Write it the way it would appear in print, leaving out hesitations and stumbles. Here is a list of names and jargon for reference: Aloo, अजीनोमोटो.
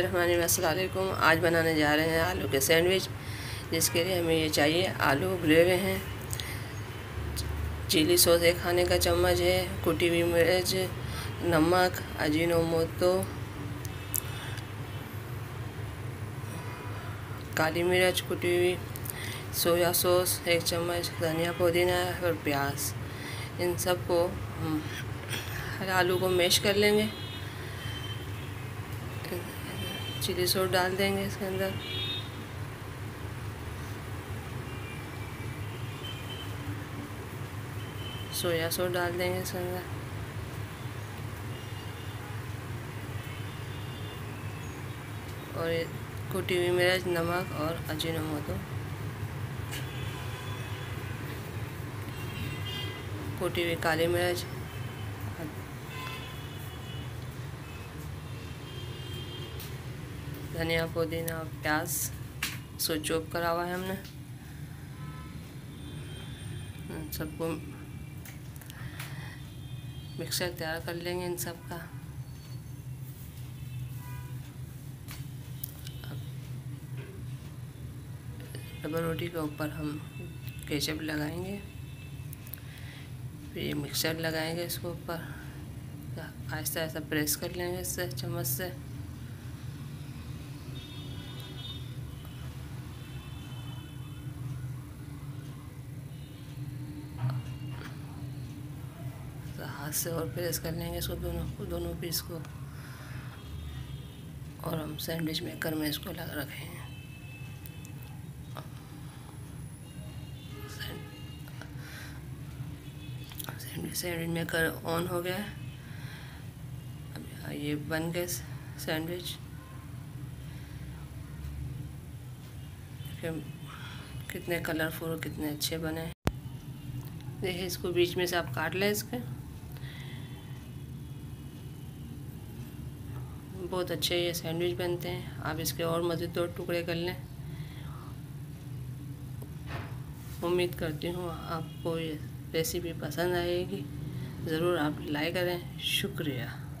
बिस्मिल्लाहिर्रहमानिर्रहीम, अस्सलामुअलैकुम। आज बनाने जा रहे हैं आलू के सैंडविच। जिसके लिए हमें ये चाहिए आलू उबले हुए हैं, चिली सॉस एक खाने का चम्मच है, कुटी हुई मिर्च, नमक, अजीनोमोटो, काली मिर्च कुटी हुई, सोया सॉस एक चम्मच, धनिया पुदीना और प्याज। इन सबको हम आलू को मैश कर लेंगे। चिली सॉस डाल देंगे इसके अंदर। सोया सॉस डाल देंगे इसके अंदर। और कुटी हुई मिर्च, नमक और अजीनोमोटो। कुटी हुई काली मिर्च, धनिया पुदीना, प्याज सो चॉप करा हुआ है हमने। सबको मिक्सर तैयार कर लेंगे इन सब का। रबर रोटी के ऊपर हम केचप लगाएंगे, फिर ये मिक्सर लगाएंगे इसको ऊपर। आहिस्ता आहिस्ता प्रेस कर लेंगे इससे, चम्मच से। हाथ से और प्रेस कर लेंगे इसको, दोनों पीस को। और हम सैंडविच मेकर में इसको लगा रखेंगे। सैंडविच मेकर ऑन हो गया है। अब ये बन गए सैंडविच। कितने कलरफुल और कितने अच्छे बने। देखिए, इसको बीच में से आप काट लें इसके। बहुत अच्छे ये सैंडविच बनते हैं। आप इसके और मज़ीद दो टुकड़े कर लें। उम्मीद करती हूँ आपको ये रेसिपी पसंद आएगी। ज़रूर आप लाइक करें। शुक्रिया।